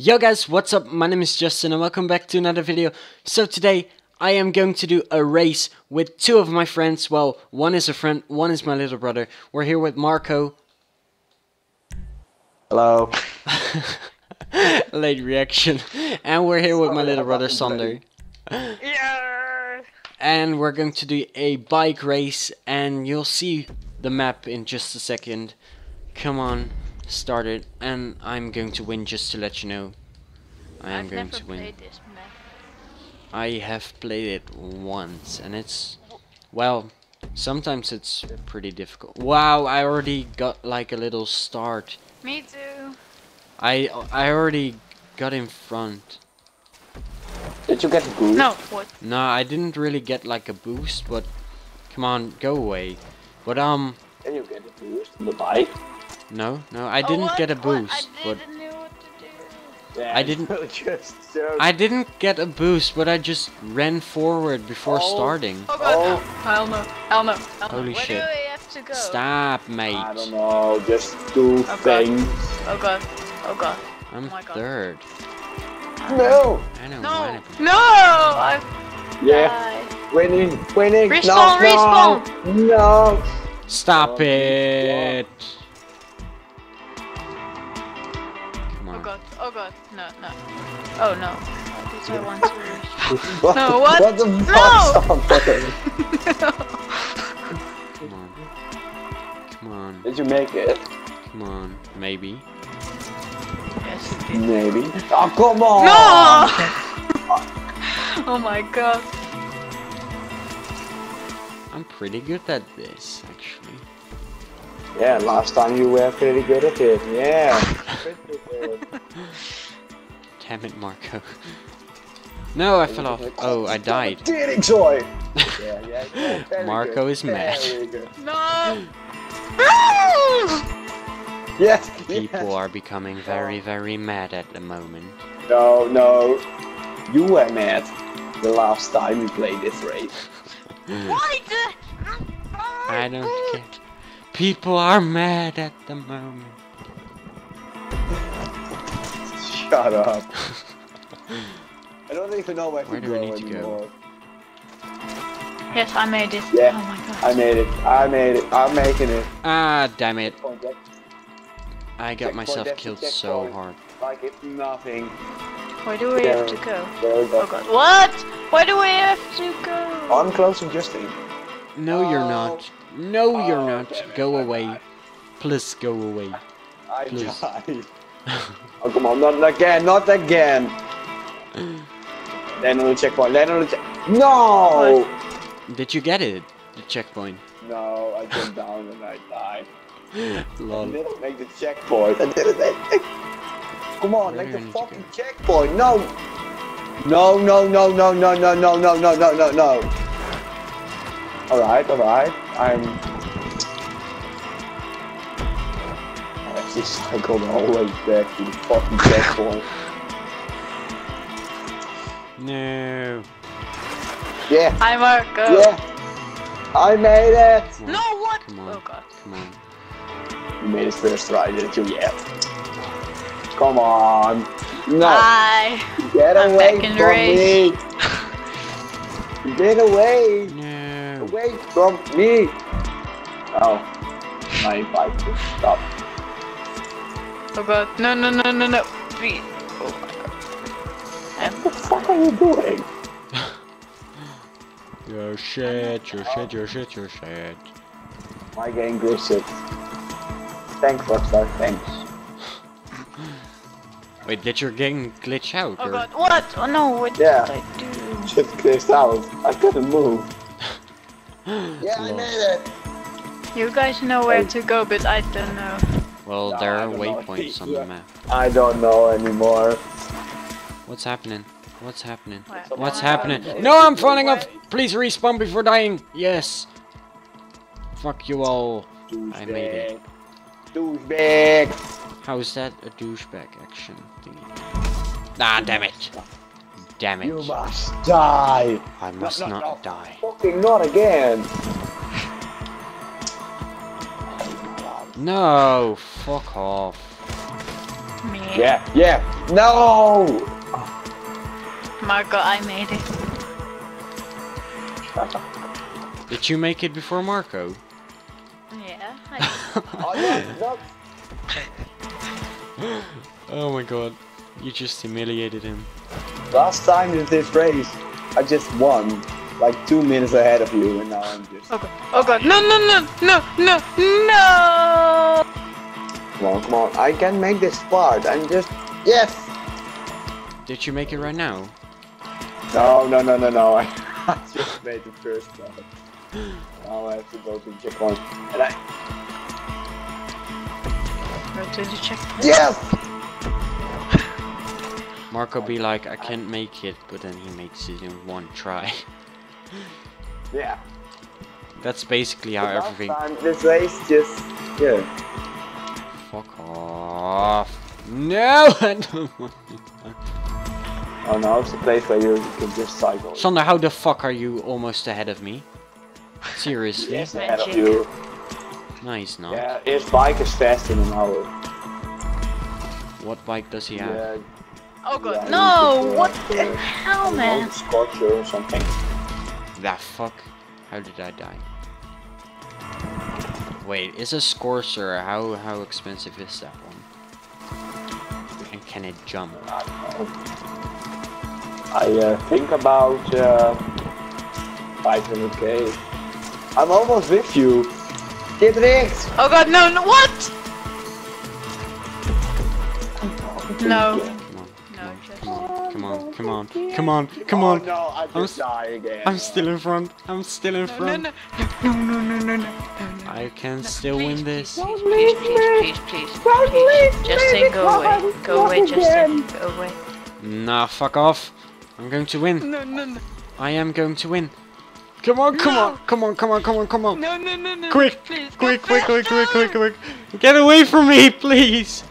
Yo guys, what's up? My name is Justin and welcome back to another video. So today I am going to do a race with two of my friends. Well, one is a friend, one is my little brother. We're here with Marco. Hello. Late reaction. And we're here with my little brother Sander. Yeah. And we're going to do a bike race and you'll see the map in just a second. Come on. Started, and I'm going to win, just to let you know. I've never played this map. I have played it once and it's, well, sometimes it's pretty difficult. Wow, I already got like a little start. Me too. I already got in front. Did you get a boost? No, what? No, I didn't really get like a boost, but come on, go away. But can you get a boost on the bike? No, I didn't get a boost. But I didn't know what to do. Yeah, I didn't get a boost, but I just ran forward before starting. Oh god, Elmo. Holy shit. Where do I have to go? Stop, mate. I don't know, just do things. Oh god, I'm third. No! I know. No! No! Yeah. Winning. Respawn! No! Stop it! God. Oh god, no. Oh no. Did I want to reach? No, what? What the fuck? No! Come on. Did you make it? Come on, maybe. Yes, it did. Maybe. Oh, come on! No! Oh my god. I'm pretty good at this, actually. Yeah, last time you were pretty good at it, yeah. Damn it, Marco. No, I fell off. Oh, I died. Enjoy. Marco is mad. No! Yes! People are becoming very, very mad at the moment. No. You were mad the last time you played this race. Why the... I don't care. People are mad at the moment. Shut up. I don't even know where to go anymore. Yes, I made it. Yeah, oh my god. I made it. I'm making it. Ah, damn it. I got myself killed so hard. Like it's nothing. Where do we have to go? Oh god. What? Where do we have to go? I'm close to Justin. No, you're not. No, you're not. Go away. Please go away. Please. I died. Oh come on, not again. Land on the checkpoint, No! Did you get it? The checkpoint. No, I jumped down and I died. Lol. I didn't make the checkpoint. Come on, make the fucking checkpoint. No! No. Alright. I just cycled all the way back to the fucking checkpoint. No. Yeah. I'm Marco. Yeah. I made it. No, what? Come on. Oh god. Come on. You made it first try, didn't you? Yeah. Come on. No. Bye. Get away from me. Get away. No. Away from me. Oh. My bike will stop. Oh god, no. Please. Oh my god. What the fuck are you doing? Your shit. My game goes shit. Thanks, Rockstar, thanks. Wait, did your game glitch out? Oh god, what? Oh no, what did I do? Just glitched out. I couldn't move. Yeah, I made it. You guys know where to go, but I don't know. Well, there are waypoints on the map. I don't know anymore. What's happening? What's happening? No, I'm falling off! Please respawn before dying! Yes! Fuck you all. Douchebag. I made it. Douchebag! How is that a douchebag action thingy? Ah, damn it! Damn it. You must die! I must not die. Fucking not again! No, fuck off. Me. Yeah. No! Marco, I made it. Did you make it before Marco? Yeah, I did. Oh, yeah, oh my god. You just humiliated him. Last time in this race, I just won. Like 2 minutes ahead of you, and now I'm just... Oh god, oh god, no! Come on, I can make this part, I'm just... Yes! Did you make it right now? No, I just made the first part. Now I have to go to the checkpoint, and I... Go to the checkpoint. Yes! Marco be like, I can't make it, but then he makes it in one try. Yeah. That's basically how everything. Last time this race just Fuck off. No, I don't want to. Oh no, it's a place where you can just cycle. Sander, how the fuck are you almost ahead of me? Seriously. Yes, ahead of you. No, he's not. Yeah, his bike is faster than ours. What bike does he have? Yeah. Oh god, yeah, no! What the hell, man? Scorcher or something. That fuck? How did I die? Wait, is a Scorcher, how expensive is that one? And can it jump? I think about 500k. I'm almost with you. Get rigged! Oh god, no, no, what? No. Come on. No, I just die again. I'm still in front. I'm still in front. No. I can still win this. Please. Don't leave me. Justin, go away. Go away, Justin. Go away. Nah, fuck off. I'm going to win. No. I am going to win. Come on. No. Quick. Get away from me, please.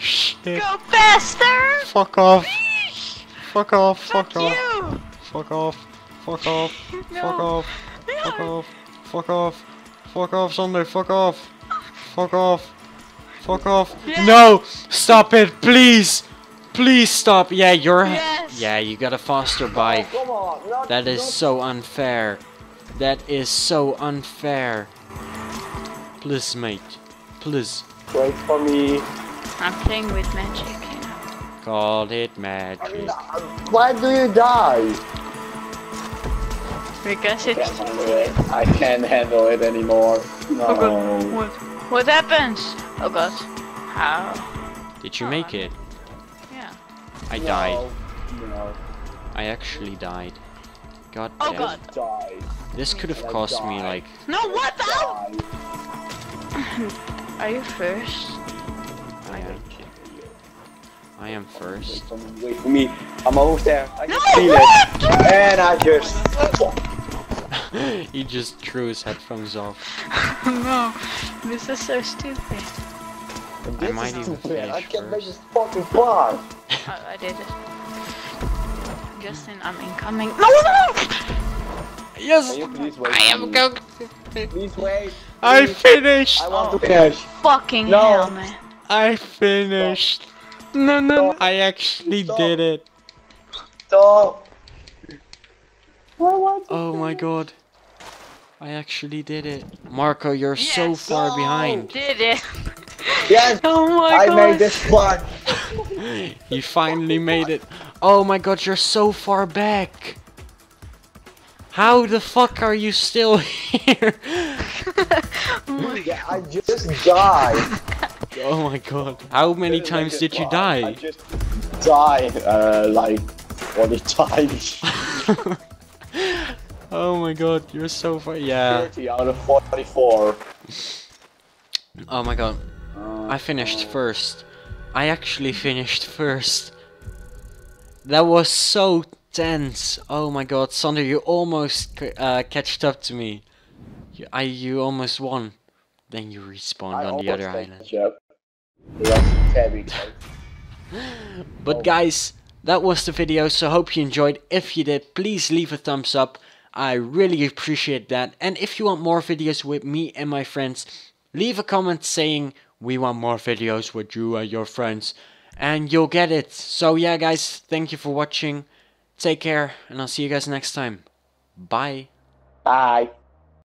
Shit. Go faster! Fuck off, Sander, fuck off. Yes. No! Stop it, please! Please stop! Yeah, you're... Yes. Yeah, you got a faster bike. Oh, come on. That is so unfair. That is so unfair. Please, mate. Please. Wait for me. I'm playing with magic, you know. Call it magic. Why do you die? Because it's... I can't handle it anymore. No. Oh god, what happens? Oh god, how? Did you make it? Yeah. I died. No. I actually died. God damn. Oh god. This could have cost me like... No, what the? Are you first? I am first. Wait for me. I'm almost there. I can feel it. And I just... He just threw his headphones off. No. This is so stupid. I might even finish I can't make this fucking part. I did it. Justin, I'm incoming. No! Yes! I am going to... Please wait. Please. I finished! I want to finish. Fucking hell, man. I finished. No. I actually did it. Stop. Oh my god. I actually did it. Marco, you're so far behind. I did it. Yes. Oh my god. I made this part. You finally made it. Oh my god, you're so far back. How the fuck are you still here? I just died. Oh my god. How many times did you die? I just died, like, 40 times. Oh my god, you're so far. Yeah. 30 out of 44. Oh my god. I finished first. I actually finished first. That was so tense. Oh my god, Sander, you almost catched up to me. You almost won. Then you respawned on the other island. But guys, that was the video, so hope you enjoyed. If you did, please leave a thumbs up. I really appreciate that. And if you want more videos with me and my friends, leave a comment saying we want more videos with you and your friends. and you'll get it. So yeah guys, thank you for watching, take care, and I'll see you guys next time. Bye. Bye.